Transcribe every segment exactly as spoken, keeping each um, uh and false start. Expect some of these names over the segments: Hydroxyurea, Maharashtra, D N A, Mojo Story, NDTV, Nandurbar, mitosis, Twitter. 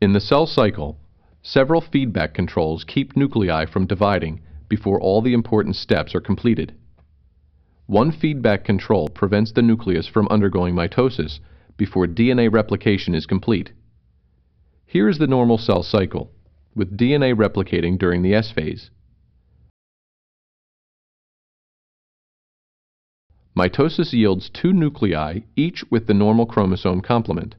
In the cell cycle, several feedback controls keep nuclei from dividing before all the important steps are completed. One feedback control prevents the nucleus from undergoing mitosis before D N A replication is complete. Here is the normal cell cycle, with D N A replicating during the S phase. Mitosis yields two nuclei, each with the normal chromosome complement.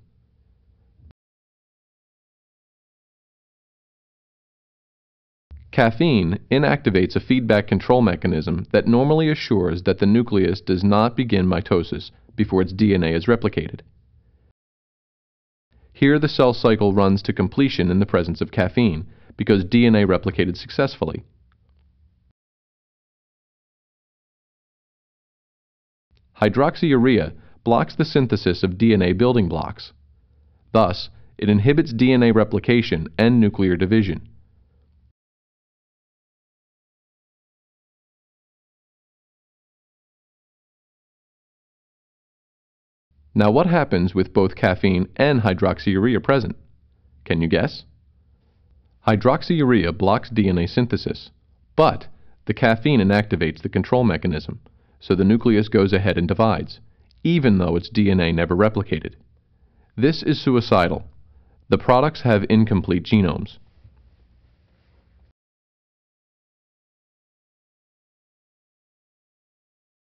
Caffeine inactivates a feedback control mechanism that normally assures that the nucleus does not begin mitosis before its D N A is replicated. Here the cell cycle runs to completion in the presence of caffeine because D N A replicated successfully. Hydroxyurea blocks the synthesis of D N A building blocks. Thus, it inhibits D N A replication and nuclear division. Now what happens with both caffeine and hydroxyurea present? Can you guess? Hydroxyurea blocks D N A synthesis, but the caffeine inactivates the control mechanism, so the nucleus goes ahead and divides, even though its D N A never replicated. This is suicidal. The products have incomplete genomes.